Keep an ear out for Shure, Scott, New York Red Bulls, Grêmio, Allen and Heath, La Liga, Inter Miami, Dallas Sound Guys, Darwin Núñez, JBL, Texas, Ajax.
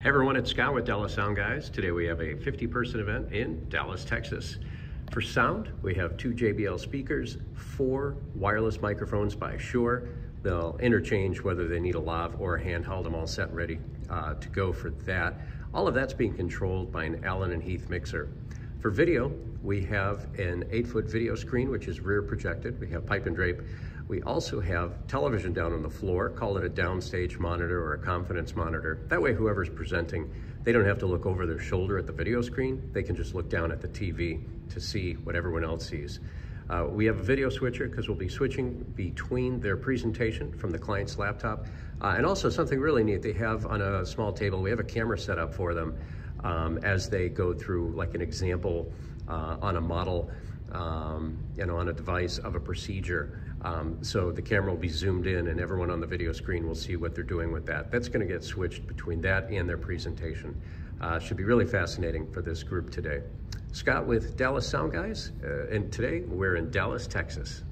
Hey everyone, it's Scott with Dallas Sound Guys. Today we have a 50-person event in Dallas, Texas. For sound, we have 2 JBL speakers, 4 wireless microphones by Shure. They'll interchange whether they need a lav or a handheld. I'm all set and ready to go for that. All of that's being controlled by an Allen and Heath mixer. For video, we have an 8-foot video screen, which is rear projected. We have pipe and drape. We also have television down on the floor. Call it a downstage monitor or a confidence monitor. That way, whoever's presenting, they don't have to look over their shoulder at the video screen. They can just look down at the TV to see what everyone else sees. We have a video switcher because we'll be switching between their presentation from the client's laptop. And also something really neat they have on a small table, we have a camera set up for them as they go through like an example on a model, on a device of a procedure. So the camera will be zoomed in and everyone on the video screen will see what they're doing with that. That's gonna get switched between that and their presentation. Should be really fascinating for this group today. Scott with Dallas Sound Guys, and today we're in Dallas, Texas.